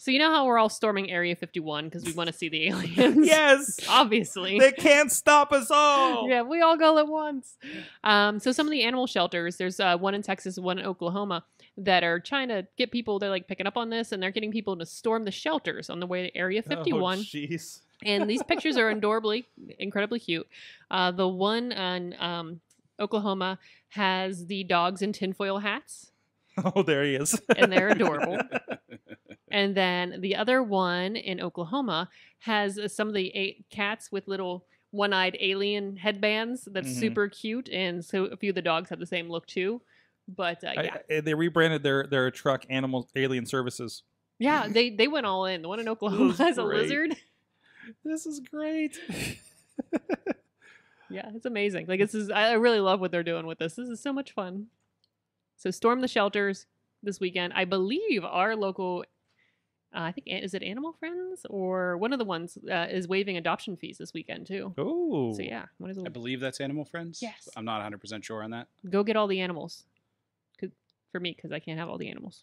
So you know how we're all storming Area 51 because we want to see the aliens? Yes! Obviously. They can't stop us all! Yeah, we all go at once. So some of the animal shelters, there's one in Texas, one in Oklahoma, that are trying to get people, they're like picking up on this, and they're getting people to storm the shelters on the way to Area 51. Oh, jeez. And these pictures are incredibly cute. The one in Oklahoma has the dogs in tinfoil hats. Oh, there he is. And they're adorable. And then the other one in Oklahoma has some of the 8 cats with little one-eyed alien headbands. That's super cute. And so a few of the dogs have the same look too. But yeah. They rebranded their truck Animal Alien Services. Yeah, they went all in. The one in Oklahoma has a lizard. This is great. Yeah, it's amazing. Like I really love what they're doing with this. This is so much fun. So storm the shelters this weekend. I believe our local, I think, is it Animal Friends? Or one of the ones is waiving adoption fees this weekend, too. Oh. So, yeah. I believe that's Animal Friends. Yes. I'm not 100% sure on that. Go get all the animals for me because I can't have all the animals.